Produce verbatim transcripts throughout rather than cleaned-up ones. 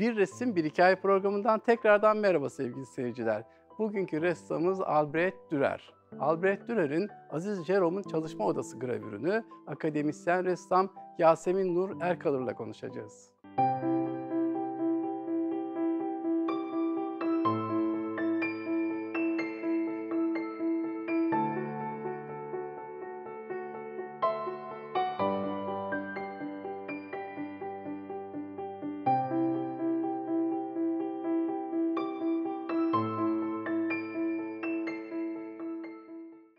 Bir Resim Bir Hikaye programından tekrardan merhaba sevgili seyirciler. Bugünkü ressamımız Albrecht Dürer. Albrecht Dürer'in Aziz Jerome'un çalışma odası gravürünü akademisyen ressam Yasemin Nur Erkalır'la konuşacağız.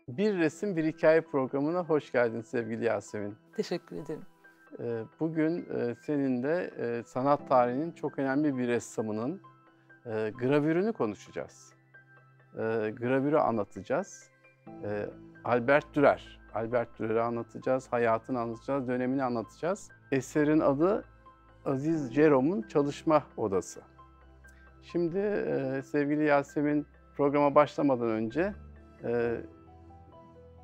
Bir Resim Bir Hikaye programına hoş geldin sevgili Yasemin. Teşekkür ederim. Bugün senin de sanat tarihinin çok önemli bir ressamının gravürünü konuşacağız. Gravürü anlatacağız. Albrecht Dürer. Albrecht Dürer'i anlatacağız, hayatını anlatacağız, dönemini anlatacağız. Eserin adı Aziz Jerome'un Çalışma Odası. Şimdi sevgili Yasemin, programa başlamadan önce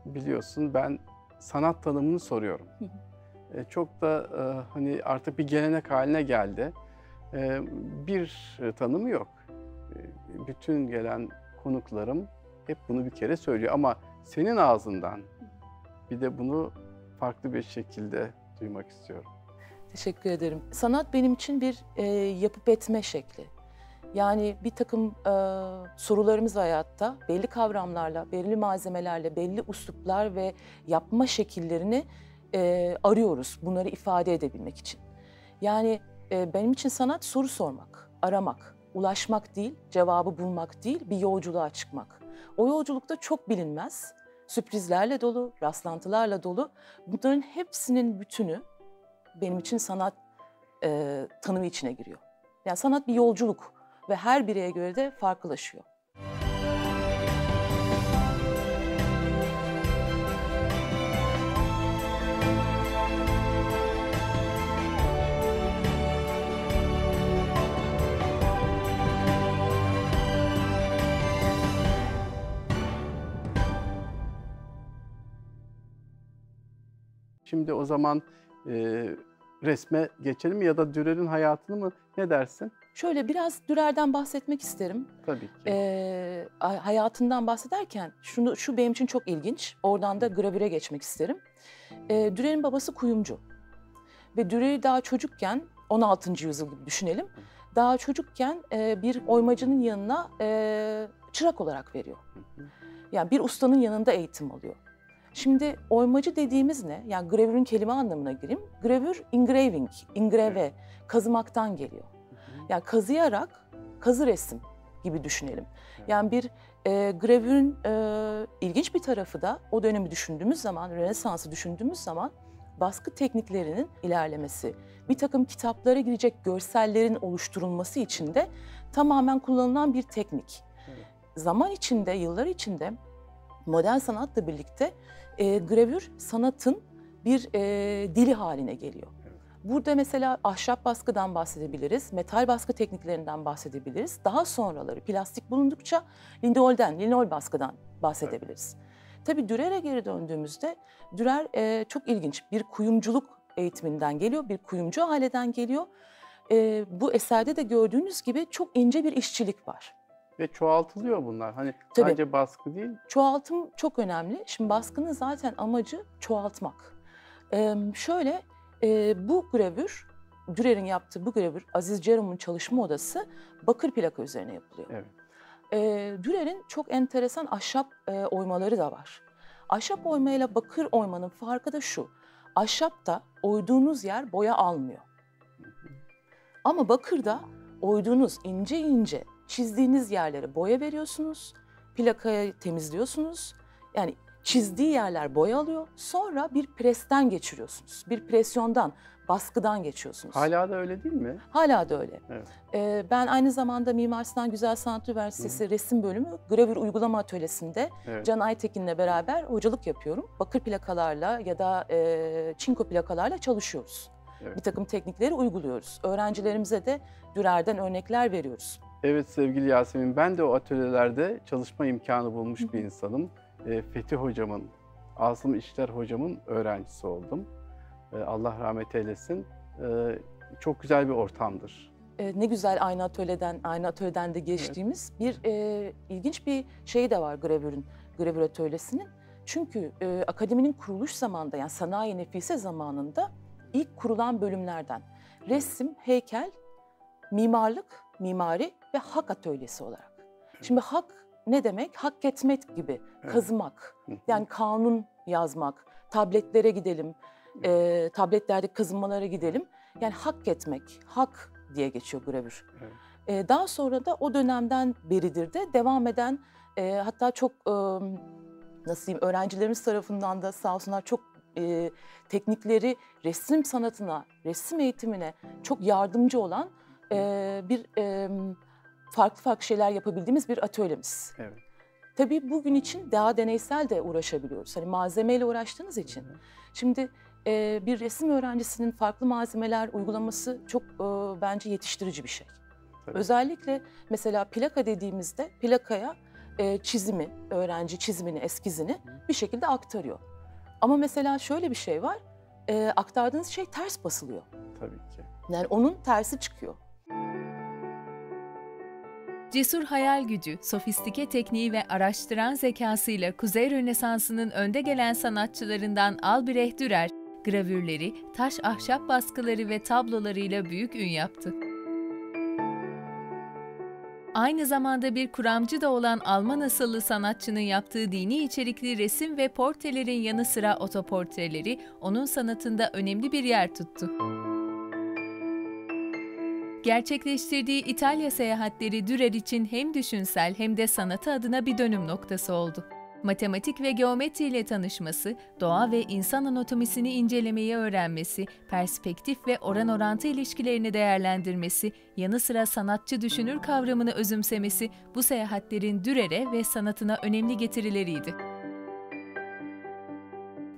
biliyorsun ben sanat tanımını soruyorum. E, çok da e, hani artık bir gelenek haline geldi. E, bir tanımı yok. E, bütün gelen konuklarım hep bunu bir kere söylüyor ama senin ağzından bir de bunu farklı bir şekilde duymak istiyorum. Teşekkür ederim. Sanat benim için bir e, yapıp etme şekli. Yani bir takım e, sorularımız hayatta belli kavramlarla, belli malzemelerle, belli üsluplar ve yapma şekillerini e, arıyoruz bunları ifade edebilmek için. Yani e, benim için sanat soru sormak, aramak, ulaşmak değil, cevabı bulmak değil, bir yolculuğa çıkmak. O yolculukta çok bilinmez, sürprizlerle dolu, rastlantılarla dolu. Bunların hepsinin bütünü benim için sanat e, tanımı içine giriyor. Yani sanat bir yolculuk ve her bireye göre de farklılaşıyor. Şimdi o zaman e, resme geçelim ya da Dürer'in hayatını mı, ne dersin? Şöyle biraz Dürer'den bahsetmek isterim. Tabii ki. Ee, hayatından bahsederken şunu, şu benim için çok ilginç. Oradan da gravüre geçmek isterim. Ee, Dürer'in babası kuyumcu. Ve Dürer'i daha çocukken, on altıncı yüzyıl gibi düşünelim. Daha çocukken e, bir oymacının yanına e, çırak olarak veriyor. Yani bir ustanın yanında eğitim alıyor. Şimdi oymacı dediğimiz ne? Yani gravürün kelime anlamına gireyim. Gravür, engraving, engrave, kazımaktan geliyor. Yani kazıyarak, kazı resim gibi düşünelim. Yani bir e, gravürün e, ilginç bir tarafı da o dönemi düşündüğümüz zaman, Rönesans'ı düşündüğümüz zaman baskı tekniklerinin ilerlemesi, bir takım kitaplara girecek görsellerin oluşturulması için de tamamen kullanılan bir teknik. Evet. Zaman içinde, yıllar içinde modern sanatla birlikte e, gravür sanatın bir e, dili haline geliyor. Burada mesela ahşap baskıdan bahsedebiliriz, metal baskı tekniklerinden bahsedebiliriz. Daha sonraları plastik bulundukça linolden, linol baskıdan bahsedebiliriz. Evet. Tabii Dürer'e geri döndüğümüzde, Dürer e, çok ilginç bir kuyumculuk eğitiminden geliyor, bir kuyumcu aileden geliyor. E, bu eserde de gördüğünüz gibi çok ince bir işçilik var. Ve çoğaltılıyor bunlar. Hani tabii, sadece baskı değil. Çoğaltım çok önemli. Şimdi baskının zaten amacı çoğaltmak. E, şöyle... Ee, bu gravür, Dürer'in yaptığı bu gravür, Aziz Jerome'un çalışma odası bakır plaka üzerine yapılıyor. Evet. Ee, Dürer'in çok enteresan ahşap e, oymaları da var. Ahşap oymayla bakır oymanın farkı da şu, ahşapta oyduğunuz yer boya almıyor. Ama bakırda oyduğunuz ince ince çizdiğiniz yerlere boya veriyorsunuz, plakayı temizliyorsunuz. Yani çizdiği yerler boya alıyor, sonra bir presten geçiriyorsunuz. Bir presyondan, baskıdan geçiyorsunuz. Hala da öyle değil mi? Hala da öyle. Evet. Ee, ben aynı zamanda Mimar Sinan Güzel Sanat Üniversitesi Hı. Resim Bölümü Gravür Uygulama Atölyesi'nde evet. Can Aytekin'le beraber hocalık yapıyorum. Bakır plakalarla ya da e, çinko plakalarla çalışıyoruz. Evet. Bir takım teknikleri uyguluyoruz. Öğrencilerimize de Dürer'den örnekler veriyoruz. Evet sevgili Yasemin, ben de o atölyelerde çalışma imkanı bulmuş Hı. bir insanım. Fethi hocamın, Asım İşler hocamın öğrencisi oldum. Allah rahmet eylesin. Çok güzel bir ortamdır. e, ne güzel aynı atölyeden, aynı atölyeden de geçtiğimiz evet. bir e, ilginç bir şey de var gravürün, gravür atölyesinin. Çünkü e, akademinin kuruluş zamanında, yani sanayi nefise zamanında ilk kurulan bölümlerden resim, heykel, mimarlık, mimari ve hak atölyesi olarak. Evet. Şimdi hak ne demek? Hak etmek gibi, evet. kazımak, yani kanun yazmak, tabletlere gidelim, e, tabletlerdeki kazınmalara gidelim. Yani hak etmek, hak diye geçiyor gravür. Evet. E, daha sonra da o dönemden beridir de devam eden, e, hatta çok e, nasıl diyeyim, öğrencilerimiz tarafından da sağ olsunlar çok e, teknikleri resim sanatına, resim eğitimine çok yardımcı olan e, bir e, farklı farklı şeyler yapabildiğimiz bir atölyemiz. Evet. Tabii bugün için daha deneysel de uğraşabiliyoruz. Hani malzemeyle uğraştığınız için. Hı hı. Şimdi e, bir resim öğrencisinin farklı malzemeler uygulaması çok e, bence yetiştirici bir şey. Tabii. Özellikle mesela plaka dediğimizde plakaya e, çizimi, öğrenci çizimini, eskizini hı. bir şekilde aktarıyor. Ama mesela şöyle bir şey var, e, aktardığınız şey ters basılıyor. Tabii ki. Yani onun tersi çıkıyor. Cesur hayal gücü, sofistike tekniği ve araştıran zekasıyla Kuzey Rönesansı'nın önde gelen sanatçılarından Albrecht Dürer, gravürleri, taş ahşap baskıları ve tablolarıyla büyük ün yaptı. Aynı zamanda bir kuramcı da olan Alman asıllı sanatçının yaptığı dini içerikli resim ve portrelerin yanı sıra otoportreleri onun sanatında önemli bir yer tuttu. Gerçekleştirdiği İtalya seyahatleri Dürer için hem düşünsel hem de sanatı adına bir dönüm noktası oldu. Matematik ve geometriyle tanışması, doğa ve insan anatomisini incelemeyi öğrenmesi, perspektif ve oran orantı ilişkilerini değerlendirmesi, yanı sıra sanatçı düşünür kavramını özümsemesi bu seyahatlerin Dürer'e ve sanatına önemli getirileriydi.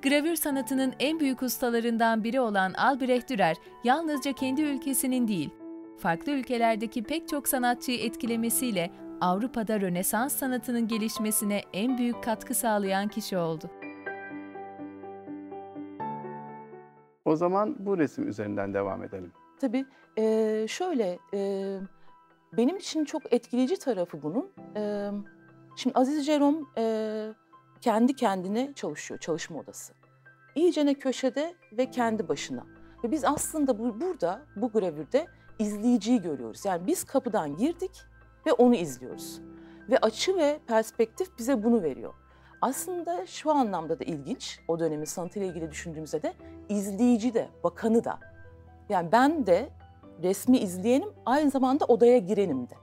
Gravür sanatının en büyük ustalarından biri olan Albrecht Dürer, yalnızca kendi ülkesinin değil, farklı ülkelerdeki pek çok sanatçıyı etkilemesiyle Avrupa'da Rönesans sanatının gelişmesine en büyük katkı sağlayan kişi oldu. O zaman bu resim üzerinden devam edelim. Tabii. E, şöyle, e, benim için çok etkileyici tarafı bunun. E, şimdi Aziz Jerome e, kendi kendine çalışıyor, çalışma odası. İyicene köşede ve kendi başına. Ve biz aslında bu, burada, bu gravürde izleyiciyi görüyoruz. Yani biz kapıdan girdik ve onu izliyoruz. Ve açı ve perspektif bize bunu veriyor. Aslında şu anlamda da ilginç, o dönemin sanatıyla ilgili düşündüğümüzde de izleyici de, bakanı da. Yani ben de resmi izleyenim, aynı zamanda odaya girenim de.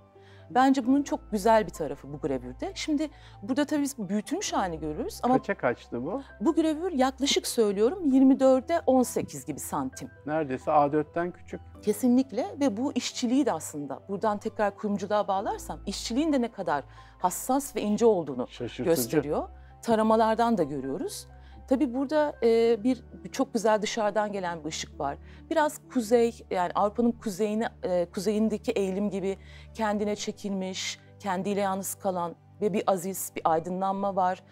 Bence bunun çok güzel bir tarafı bu gravürde. Şimdi burada tabii biz büyütülmüş halini görürüz ama... Kaça kaçtı bu? Bu gravür yaklaşık söylüyorum yirmi dörde on sekiz gibi santim. Neredeyse A dörtten küçük. Kesinlikle ve bu işçiliği de aslında buradan tekrar kuyumculuğa bağlarsam işçiliğin de ne kadar hassas ve ince olduğunu şaşırtıcı gösteriyor. Taramalardan da görüyoruz. Tabii burada e, bir çok güzel dışarıdan gelen bir ışık var. Biraz kuzey, yani Avrupa'nın kuzeyine, e, kuzeyindeki eğilim gibi kendine çekilmiş, kendiyle yalnız kalan ve bir aziz, bir aydınlanma var.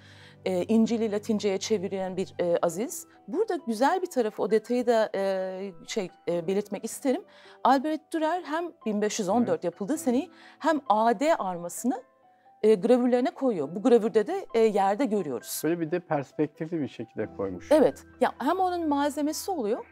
E, İncil'i Latince'ye çeviren bir e, aziz. Burada güzel bir tarafı, o detayı da e, şey e, belirtmek isterim. Albrecht Dürer hem bin beş yüz on dört evet. yapıldığı seneyi hem A D armasını E, gravürlerine koyuyor. Bu gravürde de e, yerde görüyoruz. Böyle bir de perspektifli bir şekilde koymuş. Evet. Ya hem onun malzemesi oluyor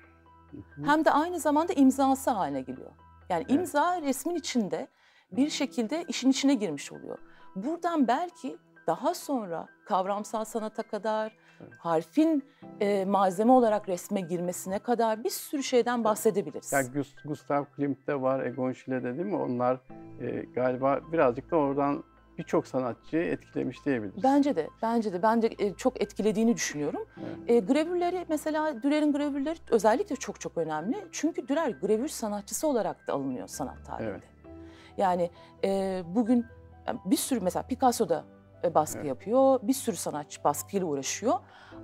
Hı-hı. hem de aynı zamanda imzası haline geliyor. Yani evet. imza resmin içinde bir şekilde işin içine girmiş oluyor. Buradan belki daha sonra kavramsal sanata kadar, evet. harfin e, malzeme olarak resme girmesine kadar bir sürü şeyden bahsedebiliriz. Yani Gustav Klimt'te var, Egon Schiele'de değil mi? Onlar e, galiba birazcık da oradan birçok sanatçıyı etkilemiş diyebiliriz. Bence de, bence de. Ben de çok etkilediğini düşünüyorum. Evet. E, gravürleri, mesela Dürer'in gravürleri özellikle çok çok önemli. Çünkü Dürer gravür sanatçısı olarak da alınıyor sanat tarihinde. Evet. Yani e, bugün bir sürü, mesela Picasso'da baskı evet. yapıyor, bir sürü sanatçı baskıyla uğraşıyor.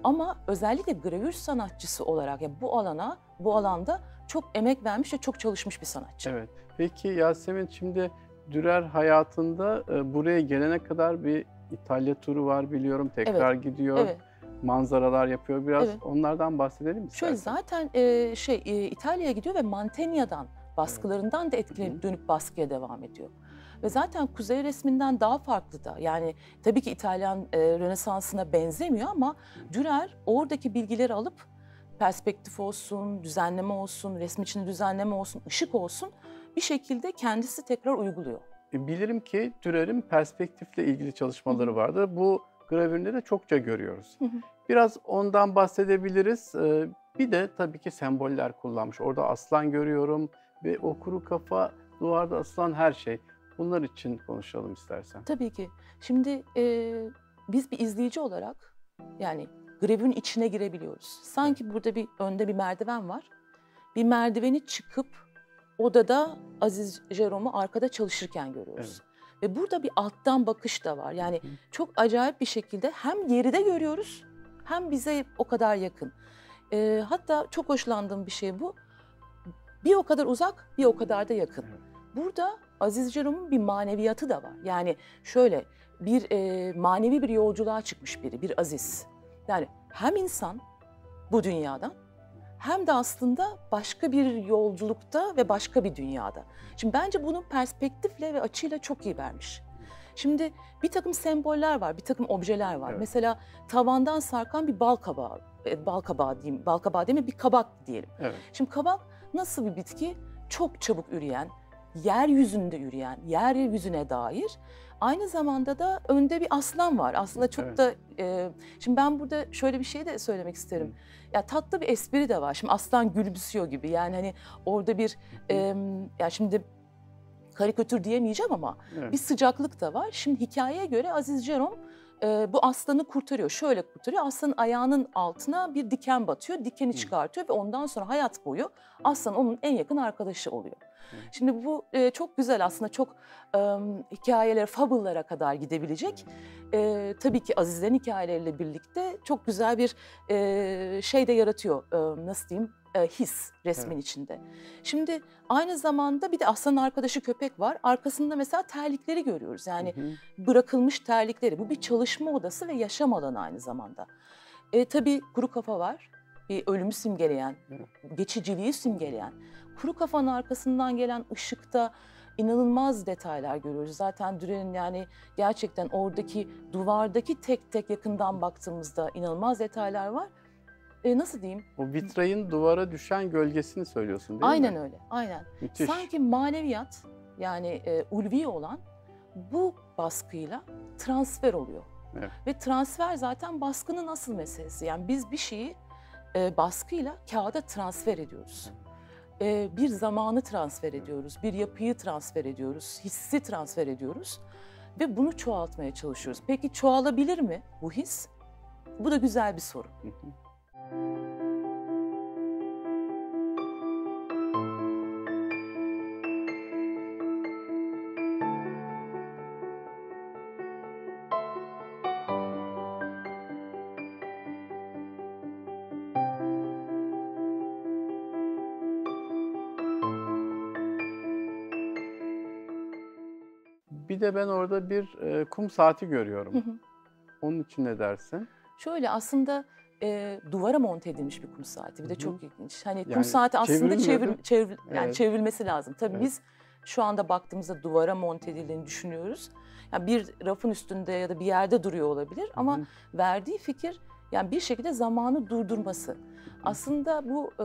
Ama özellikle gravür sanatçısı olarak, yani bu alana, bu alanda çok emek vermiş ve çok çalışmış bir sanatçı. Evet. Peki Yasemin, şimdi Dürer hayatında e, buraya gelene kadar bir İtalya turu var biliyorum. Tekrar evet, gidiyor, evet. manzaralar yapıyor. Biraz evet. onlardan bahsedelim mi? Şöyle zaten e, şey e, İtalya'ya gidiyor ve Mantenya'dan baskılarından da etkilenip dönüp baskıya devam ediyor. Ve zaten Kuzey resminden daha farklı da, yani tabii ki İtalyan e, Rönesans'ına benzemiyor ama Dürer oradaki bilgileri alıp perspektif olsun, düzenleme olsun, resim için düzenleme olsun, ışık olsun bir şekilde kendisi tekrar uyguluyor. Bilirim ki Dürer'in perspektifle ilgili çalışmaları vardı. Bu gravürleri çokça görüyoruz. Biraz ondan bahsedebiliriz. Bir de tabii ki semboller kullanmış. Orada aslan görüyorum ve o kuru kafa, duvarda aslan, her şey. Bunlar için konuşalım istersen. Tabii ki. Şimdi e, biz bir izleyici olarak yani gravürün içine girebiliyoruz. Sanki burada bir önde bir merdiven var. Bir merdiveni çıkıp odada Aziz Jerome'u arkada çalışırken görüyoruz. Evet. Ve burada bir alttan bakış da var. Yani hı hı. çok acayip bir şekilde hem yeri de görüyoruz hem bize o kadar yakın. E, hatta çok hoşlandığım bir şey bu. Bir o kadar uzak, bir o kadar da yakın. Evet. Burada Aziz Jerome'un bir maneviyatı da var. Yani şöyle bir e, manevi bir yolculuğa çıkmış biri, bir Aziz. Yani hem insan bu dünyadan hem de aslında başka bir yolculukta ve başka bir dünyada. Şimdi bence bunu perspektifle ve açıyla çok iyi vermiş. Şimdi bir takım semboller var, bir takım objeler var. Evet. Mesela tavandan sarkan bir bal kabağı, bal kabağı diyeyim, bal kabağı değil mi? Bir kabak diyelim. Evet. Şimdi kabak nasıl bir bitki? Çok çabuk üreyen, yeryüzünde yürüyen, yeryüzüne dair. Aynı zamanda da önde bir aslan var. Aslında çok evet. da... E, şimdi ben burada şöyle bir şey de söylemek isterim. Hı. Ya tatlı bir espri de var. Şimdi aslan gülümsüyor gibi. Yani hani orada bir... E, ya şimdi karikatür diyemeyeceğim ama evet. bir sıcaklık da var. Şimdi hikayeye göre Aziz Jerome e, bu aslanı kurtarıyor. Şöyle kurtarıyor. Aslanın ayağının altına bir diken batıyor. Dikeni Hı. çıkartıyor ve ondan sonra hayat boyu aslan onun en yakın arkadaşı oluyor. Şimdi bu e, çok güzel aslında, çok e, hikayelere, fable'lara kadar gidebilecek. E, tabii ki Aziz'in hikayeleriyle birlikte çok güzel bir e, şey de yaratıyor, e, nasıl diyeyim, e, his resmin evet. içinde. Şimdi aynı zamanda bir de aslanın arkadaşı köpek var. Arkasında mesela terlikleri görüyoruz. Yani hı hı. bırakılmış terlikleri. Bu bir çalışma odası ve yaşam alanı aynı zamanda. E, tabii kuru kafa var. Bir ölümü simgeleyen, geçiciliği simgeleyen, kuru kafanın arkasından gelen ışıkta inanılmaz detaylar görüyoruz. Zaten Dürer'in yani gerçekten oradaki duvardaki tek tek yakından baktığımızda inanılmaz detaylar var. E nasıl diyeyim? O vitrayın duvara düşen gölgesini söylüyorsun değil aynen mi? Aynen öyle, aynen. Müthiş. Sanki maneviyat yani e, ulvi olan bu baskıyla transfer oluyor. Evet. Ve transfer zaten baskının asıl meselesi. Yani biz bir şeyi E, baskıyla kağıda transfer ediyoruz. E, bir zamanı transfer ediyoruz, bir yapıyı transfer ediyoruz, hissi transfer ediyoruz ve bunu çoğaltmaya çalışıyoruz. Peki çoğalabilir mi bu his? Bu da güzel bir soru. Bir de ben orada bir e, kum saati görüyorum. Hı hı. Onun için ne dersin? Şöyle aslında e, duvara monte edilmiş bir kum saati. Bir de hı hı. çok ilginç. Hani yani kum saati aslında çevir, çevir, yani evet. çevrilmesi lazım. Tabii evet. biz şu anda baktığımızda duvara monte edildiğini düşünüyoruz. Yani bir rafın üstünde ya da bir yerde duruyor olabilir ama hı hı. verdiği fikir yani bir şekilde zamanı durdurması. Hı hı. Aslında bu e,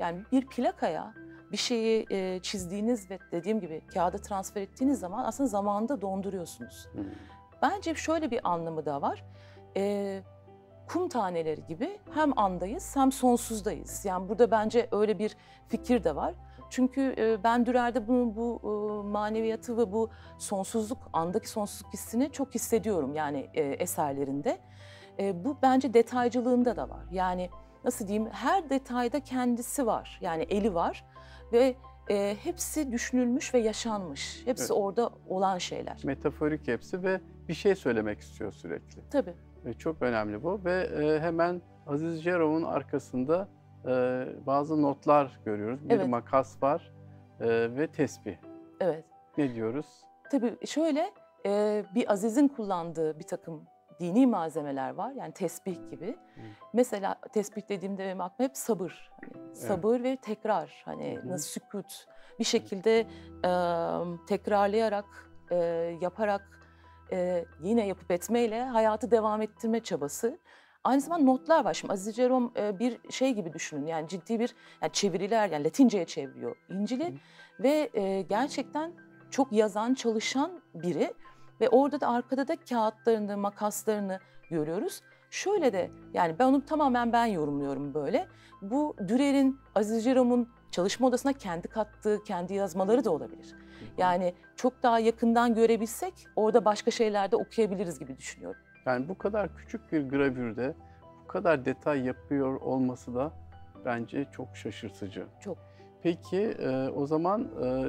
yani bir plakaya bir şeyi e, çizdiğiniz ve dediğim gibi kağıda transfer ettiğiniz zaman aslında zamanında donduruyorsunuz. Hmm. Bence şöyle bir anlamı da var. E, kum taneleri gibi hem andayız hem sonsuzdayız. Yani burada bence öyle bir fikir de var. Çünkü e, ben Dürer'de bunun bu e, maneviyatı ve bu sonsuzluk, andaki sonsuzluk hissini çok hissediyorum yani e, eserlerinde. E, bu bence detaycılığında da var. Yani nasıl diyeyim, her detayda kendisi var. Yani eli var. Ve e, hepsi düşünülmüş ve yaşanmış. Hepsi evet. orada olan şeyler. Metaforik hepsi ve bir şey söylemek istiyor sürekli. Tabii. E, çok önemli bu ve e, hemen Aziz Jerome'un arkasında e, bazı notlar görüyoruz. Bir evet. makas var e, ve tesbih. Evet. Ne diyoruz? Tabii şöyle e, bir Aziz'in kullandığı bir takım dini malzemeler var. Yani tesbih gibi. Hı. Mesela tesbih dediğimde benim aklıma hep sabır. Hani sabır evet. ve tekrar. Hani nasıl sükut. Bir şekilde e, tekrarlayarak, e, yaparak, e, yine yapıp etmeyle hayatı devam ettirme çabası. Aynı zamanda notlar var. Şimdi Aziz Jerome e, bir şey gibi düşünün. Yani ciddi bir yani çeviriler, yani Latince'ye çeviriyor İncil'i. Hı. Ve e, gerçekten çok yazan, çalışan biri. Ve orada da arkada da kağıtlarını, makaslarını görüyoruz. Şöyle de yani ben onu tamamen ben yorumluyorum böyle. Bu Dürer'in, Aziz Jerome'un çalışma odasına kendi kattığı, kendi yazmaları da olabilir. Yani çok daha yakından görebilsek orada başka şeyler de okuyabiliriz gibi düşünüyorum. Yani bu kadar küçük bir gravürde bu kadar detay yapıyor olması da bence çok şaşırtıcı. Çok. Peki o zaman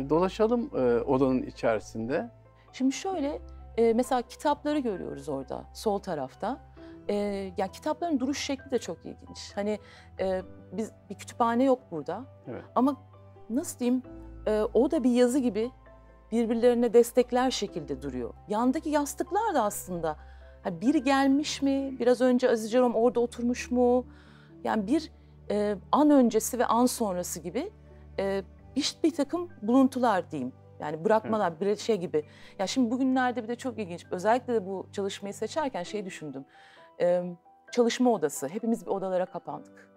dolaşalım odanın içerisinde. Şimdi şöyle, e, mesela kitapları görüyoruz orada, sol tarafta. E, yani kitapların duruş şekli de çok ilginç. Hani e, biz bir kütüphane yok burada. Evet. Ama nasıl diyeyim, e, o da bir yazı gibi birbirlerine destekler şekilde duruyor. Yandaki yastıklar da aslında, hani biri gelmiş mi, biraz önce Aziz Jerome orada oturmuş mu? Yani bir e, an öncesi ve an sonrası gibi e, işte bir takım buluntular diyeyim. Yani bırakmalar, evet. bir şey gibi. Ya şimdi bugünlerde bir de çok ilginç. Özellikle de bu çalışmayı seçerken şey düşündüm. Ee, çalışma odası. Hepimiz bir odalara kapandık.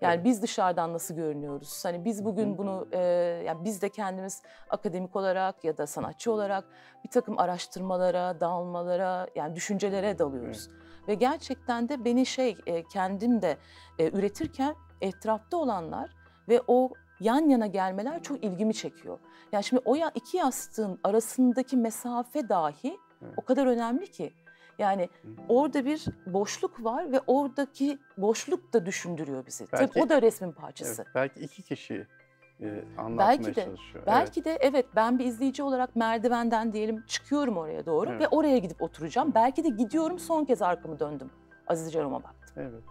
Yani evet. biz dışarıdan nasıl görünüyoruz? Hani biz bugün bunu, e, yani biz de kendimiz akademik olarak ya da sanatçı olarak bir takım araştırmalara, dalmalara, yani düşüncelere dalıyoruz. Evet. Ve gerçekten de beni şey, e, kendim de e, üretirken etrafta olanlar ve o yan yana gelmeler çok ilgimi çekiyor. Yani şimdi o iki yastığın arasındaki mesafe dahi evet. o kadar önemli ki. Yani orada bir boşluk var ve oradaki boşluk da düşündürüyor bizi. Belki, tabii o da resmin parçası. Evet, belki iki kişi e, anlatmaya belki de, çalışıyor. Belki evet. de evet ben bir izleyici olarak merdivenden diyelim çıkıyorum oraya doğru evet. ve oraya gidip oturacağım. Evet. Belki de gidiyorum son kez arkamı döndüm. Aziz Jerome'a baktım. Evet.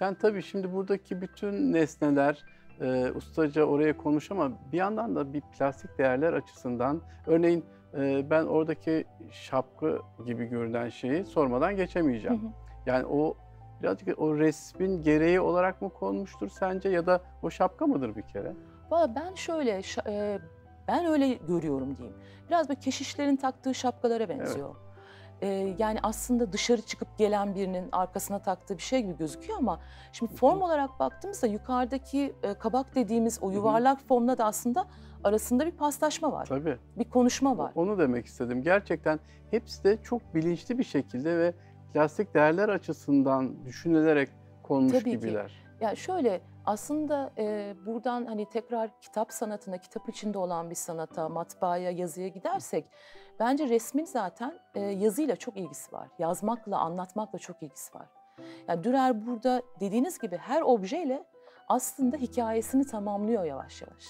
Yani tabii şimdi buradaki bütün nesneler... E, ustaca oraya konuş ama bir yandan da bir plastik değerler açısından örneğin e, ben oradaki şapka gibi görünen şeyi sormadan geçemeyeceğim. Hı hı. Yani o birazcık o resmin gereği olarak mı konmuştur sence ya da o şapka mıdır bir kere? Valla ben şöyle e, ben öyle görüyorum diyeyim. Biraz böyle keşişlerin taktığı şapkalara benziyor. Evet. E, yani aslında dışarı çıkıp gelen birinin arkasına taktığı bir şey gibi gözüküyor ama şimdi form olarak baktığımızda yukarıdaki e, kabak dediğimiz o yuvarlak formla da aslında arasında bir paslaşma var. Tabii. Bir konuşma var. Onu demek istedim. Gerçekten hepsi de çok bilinçli bir şekilde ve plastik değerler açısından düşünülerek konmuş Tabii gibiler. Ki. Yani şöyle aslında e, buradan hani tekrar kitap sanatına, kitap içinde olan bir sanata, matbaaya, yazıya gidersek bence resmin zaten e, yazıyla çok ilgisi var. Yazmakla, anlatmakla çok ilgisi var. Yani Dürer burada dediğiniz gibi her objeyle aslında hikayesini tamamlıyor yavaş yavaş.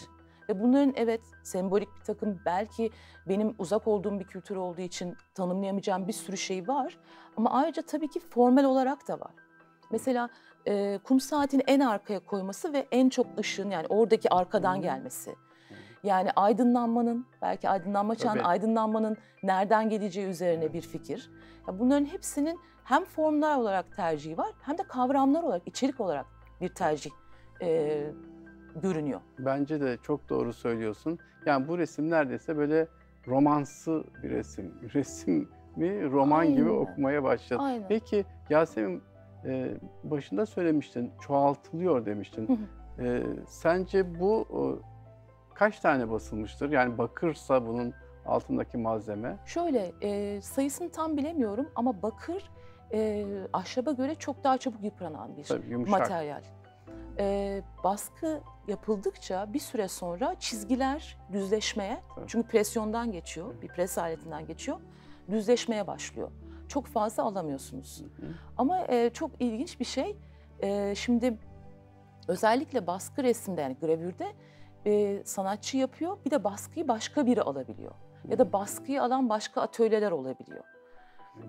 Ve bunların evet sembolik bir takım belki benim uzak olduğum bir kültür olduğu için tanımlayamayacağım bir sürü şey var. Ama ayrıca tabii ki formel olarak da var. Mesela e, kum saatini en arkaya koyması ve en çok ışığın yani oradaki arkadan gelmesi. Yani aydınlanmanın, belki aydınlanma çağının, evet. aydınlanmanın nereden geleceği üzerine evet. bir fikir. Ya bunların hepsinin hem formlar olarak tercihi var hem de kavramlar olarak, içerik olarak bir tercih e, görünüyor. Bence de çok doğru söylüyorsun. Yani bu resim neredeyse böyle romansı bir resim. Resim mi roman Aynen. gibi okumaya başladı. Aynen. Peki Yasemin e, başında söylemiştin, çoğaltılıyor demiştin. e, sence bu... O, kaç tane basılmıştır? Yani bakırsa bunun altındaki malzeme. Şöyle e, sayısını tam bilemiyorum ama bakır e, ahşaba göre çok daha çabuk yıpranan bir Tabii, materyal. E, baskı yapıldıkça bir süre sonra çizgiler düzleşmeye, Tabii. çünkü presyondan geçiyor, Tabii. bir pres aletinden geçiyor, düzleşmeye başlıyor. Çok fazla alamıyorsunuz. Hı-hı. Ama e, çok ilginç bir şey. E, şimdi özellikle baskı resimde yani gravürde Ee, sanatçı yapıyor, bir de baskıyı başka biri alabiliyor. Ya da baskıyı alan başka atölyeler olabiliyor.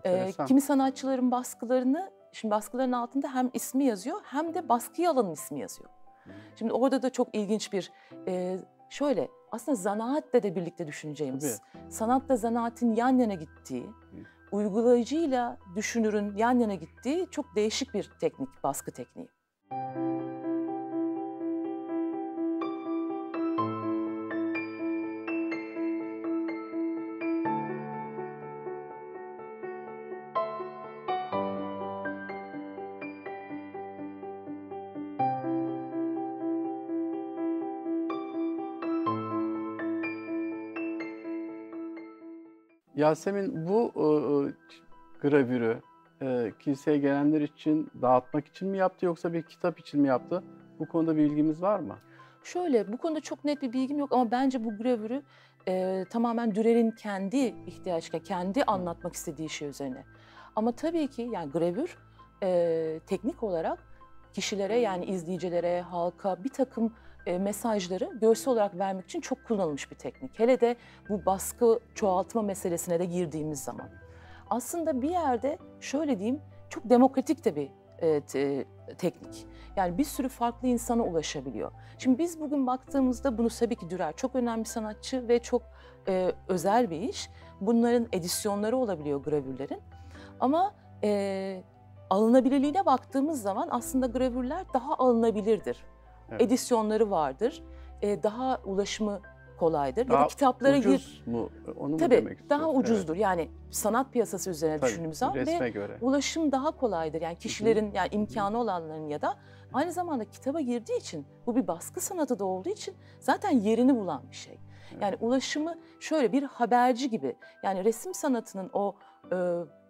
Ee, kimi sanatçıların baskılarını, şimdi baskıların altında hem ismi yazıyor hem de baskıyı alanın ismi yazıyor. Hı. Şimdi orada da çok ilginç bir, e, şöyle aslında zanaatle de birlikte düşüneceğimiz, Tabii. sanatla zanaatin yan yana gittiği, Hı. uygulayıcıyla düşünürün yan yana gittiği çok değişik bir teknik, baskı tekniği. Yasemin, bu ıı, gravürü ıı, kiliseye gelenler için dağıtmak için mi yaptı yoksa bir kitap için mi yaptı? Bu konuda bir bilgimiz var mı? Şöyle, bu konuda çok net bir bilgim yok ama bence bu gravürü e, tamamen Dürer'in kendi ihtiyaçla, kendi anlatmak istediği şey üzerine. Ama tabii ki yani gravür e, teknik olarak kişilere, yani izleyicilere, halka bir takım mesajları görsel olarak vermek için çok kullanılmış bir teknik. Hele de bu baskı çoğaltma meselesine de girdiğimiz zaman. Aslında bir yerde şöyle diyeyim, çok demokratik de bir e, te, teknik. Yani bir sürü farklı insana ulaşabiliyor. Şimdi biz bugün baktığımızda bunu tabii ki Dürer çok önemli sanatçı ve çok e, özel bir iş. Bunların edisyonları olabiliyor gravürlerin. Ama e, alınabilirliğine baktığımız zaman aslında gravürler daha alınabilirdir. Evet. Edisyonları vardır, ee, daha ulaşımı kolaydır. Daha ya da kitaplara ucuz gir... mu? Onu mu Tabii, demek istiyorsun? Daha ucuzdur. Evet. Yani sanat piyasası üzerine Tabii, düşündüğümüz zaman ve göre. ulaşım daha kolaydır. Yani kişilerin, yani imkanı olanların ya da aynı zamanda kitaba girdiği için, bu bir baskı sanatı da olduğu için zaten yerini bulan bir şey. Yani evet. ulaşımı şöyle bir haberci gibi, yani resim sanatının o e,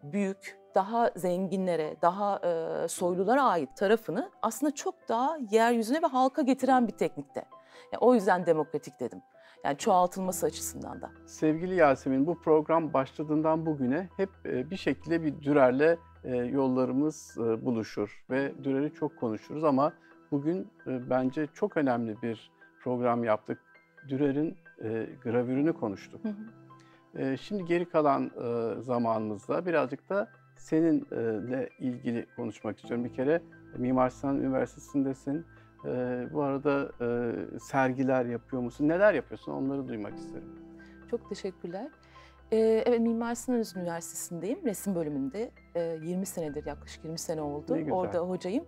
büyük, daha zenginlere, daha e, soylulara ait tarafını aslında çok daha yeryüzüne ve halka getiren bir teknikte. Yani o yüzden demokratik dedim. Yani çoğaltılması açısından da. Sevgili Yasemin, bu program başladığından bugüne hep e, bir şekilde bir Dürer'le e, yollarımız e, buluşur ve Dürer'i çok konuşuruz ama bugün e, bence çok önemli bir program yaptık. Dürer'in e, gravürünü konuştuk. Hı hı. E, şimdi geri kalan e, zamanımızda birazcık da seninle ilgili konuşmak istiyorum. Bir kere Mimar Sinan Üniversitesi'ndesin. Bu arada sergiler yapıyor musun? Neler yapıyorsun? Onları duymak isterim. Çok teşekkürler. Evet, Mimar Sinan Üniversitesi'ndeyim. Resim bölümünde yirmi senedir, yaklaşık yirmi sene oldu. Orada hocayım.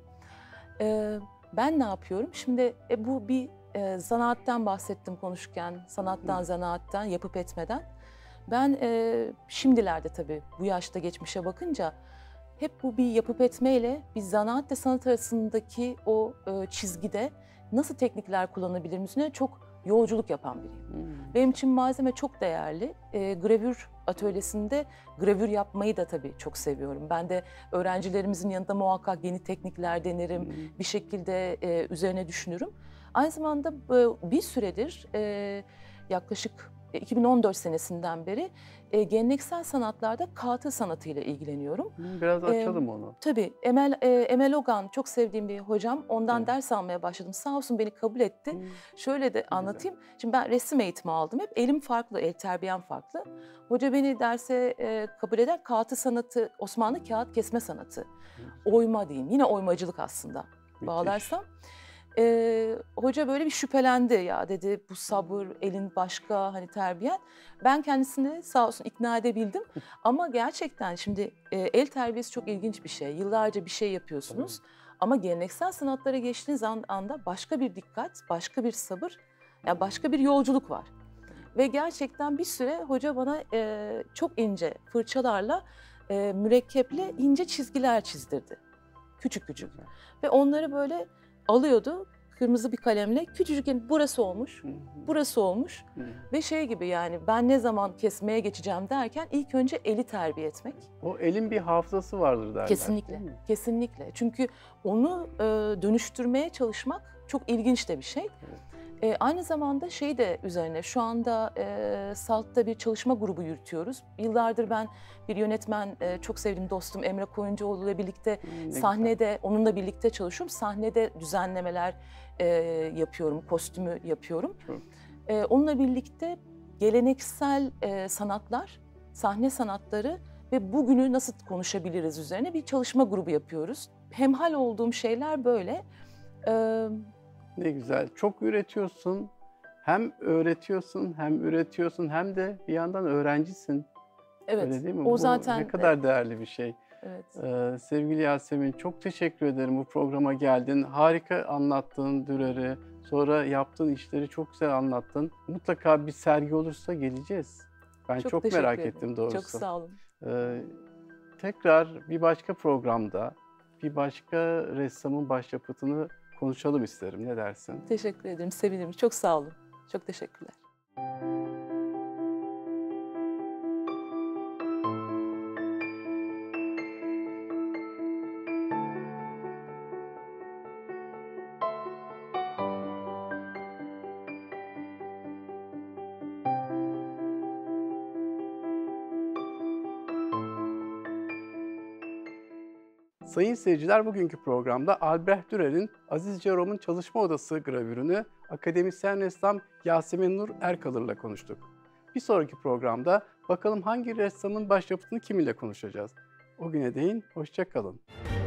Ben ne yapıyorum? Şimdi bu bir zanaattan bahsettim konuşurken. Sanattan, zanaattan, yapıp etmeden. Ben e, şimdilerde tabii bu yaşta geçmişe bakınca hep bu bir yapıp etmeyle bir zanaat ve sanat arasındaki o e, çizgide nasıl teknikler kullanabilirim üzerine çok yolculuk yapan biriyim. Hmm. Benim için malzeme çok değerli. E, gravür atölyesinde gravür yapmayı da tabii çok seviyorum. Ben de öğrencilerimizin yanında muhakkak yeni teknikler denerim, hmm. bir şekilde e, üzerine düşünürüm. Aynı zamanda e, bir süredir e, yaklaşık iki bin on dört senesinden beri e, geleneksel sanatlarda kağıt sanatıyla ilgileniyorum. Biraz açalım e, onu. Tabii. Emel, e, Emel Ogan çok sevdiğim bir hocam. Ondan evet. ders almaya başladım. Sağ olsun beni kabul etti. Hmm. Şöyle de anlatayım. Şimdi ben resim eğitimi aldım. Hep elim farklı, el terbiyem farklı. Hoca beni derse e, kabul eder. Kağıt sanatı, Osmanlı kağıt kesme sanatı. Hmm. Oyma diyeyim. Yine oymacılık aslında. Müthiş. Bağlarsam. Ee, hoca böyle bir şüphelendi, ya dedi bu sabır, elin başka, hani terbiyen. Ben kendisini sağ olsun ikna edebildim ama gerçekten şimdi e, el terbiyesi çok ilginç bir şey. Yıllarca bir şey yapıyorsunuz ama geleneksel sanatlara geçtiğiniz anda başka bir dikkat, başka bir sabır, yani başka bir yolculuk var. Ve gerçekten bir süre hoca bana e, çok ince fırçalarla e, mürekkeple ince çizgiler çizdirdi. Küçük küçük. Ve onları böyle alıyordu kırmızı bir kalemle, küçücükken burası olmuş, burası olmuş hmm. ve şey gibi, yani ben ne zaman kesmeye geçeceğim derken ilk önce eli terbiye etmek. O elin bir hafızası vardır derler. Kesinlikle, kesinlikle. Çünkü onu e, dönüştürmeye çalışmak çok ilginç de bir şey. Evet. E, aynı zamanda şey de üzerine, şu anda e, Salt'ta bir çalışma grubu yürütüyoruz. Yıllardır ben bir yönetmen, e, çok sevdiğim dostum Emre Koyuncuoğlu ile birlikte hmm, sahnede, güzel. onunla birlikte çalışıyorum. Sahnede düzenlemeler e, yapıyorum, kostümü yapıyorum. E, onunla birlikte geleneksel e, sanatlar, sahne sanatları ve bugünü nasıl konuşabiliriz üzerine bir çalışma grubu yapıyoruz. Hemhal olduğum şeyler böyle. E, Ne güzel. Çok üretiyorsun. Hem öğretiyorsun, hem üretiyorsun, hem de bir yandan öğrencisin. Evet. Öyle değil mi? O zaten... Bu ne kadar değerli bir şey. Evet. Ee, sevgili Yasemin, çok teşekkür ederim bu programa geldin. Harika anlattın Dürer'i. Sonra yaptığın işleri çok güzel anlattın. Mutlaka bir sergi olursa geleceğiz. Ben çok, çok merak ederim. ettim doğrusu. Çok sağ olun. Ee, tekrar bir başka programda bir başka ressamın başyapıtını konuşalım isterim. Ne dersin? Teşekkür ederim. Sevinirim. Çok sağ olun. Çok teşekkürler. Sayın seyirciler, bugünkü programda Albrecht Dürer'in Aziz Jerome'un Çalışma Odası gravürünü akademisyen ressam Yasemin Nur Erkalır'la konuştuk. Bir sonraki programda bakalım hangi ressamın başyapıtını kiminle konuşacağız. O güne değin hoşça kalın.